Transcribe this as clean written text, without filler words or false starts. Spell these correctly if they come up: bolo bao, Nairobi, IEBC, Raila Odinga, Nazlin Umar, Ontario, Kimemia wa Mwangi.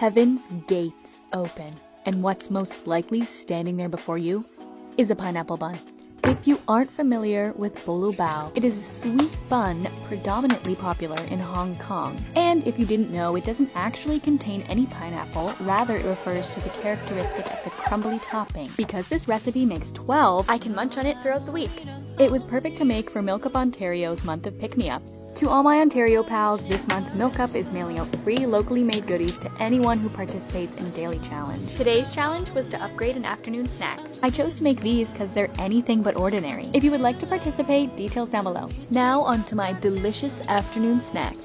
Heaven's gates open, and what's most likely standing there before you is a pineapple bun. If you aren't familiar with bolo bao, it is a sweet bun predominantly popular in Hong Kong. And if you didn't know, it doesn't actually contain any pineapple, rather it refers to the characteristic of the crumbly topping. Because this recipe makes 12, I can munch on it throughout the week. It was perfect to make for Milk Up Ontario's month of pick-me-ups. To all my Ontario pals, this month Milk Up is mailing out free locally made goodies to anyone who participates in a daily challenge. Today's challenge was to upgrade an afternoon snack. I chose to make these because they're anything but ordinary. If you would like to participate, details down below. Now onto my delicious afternoon snack.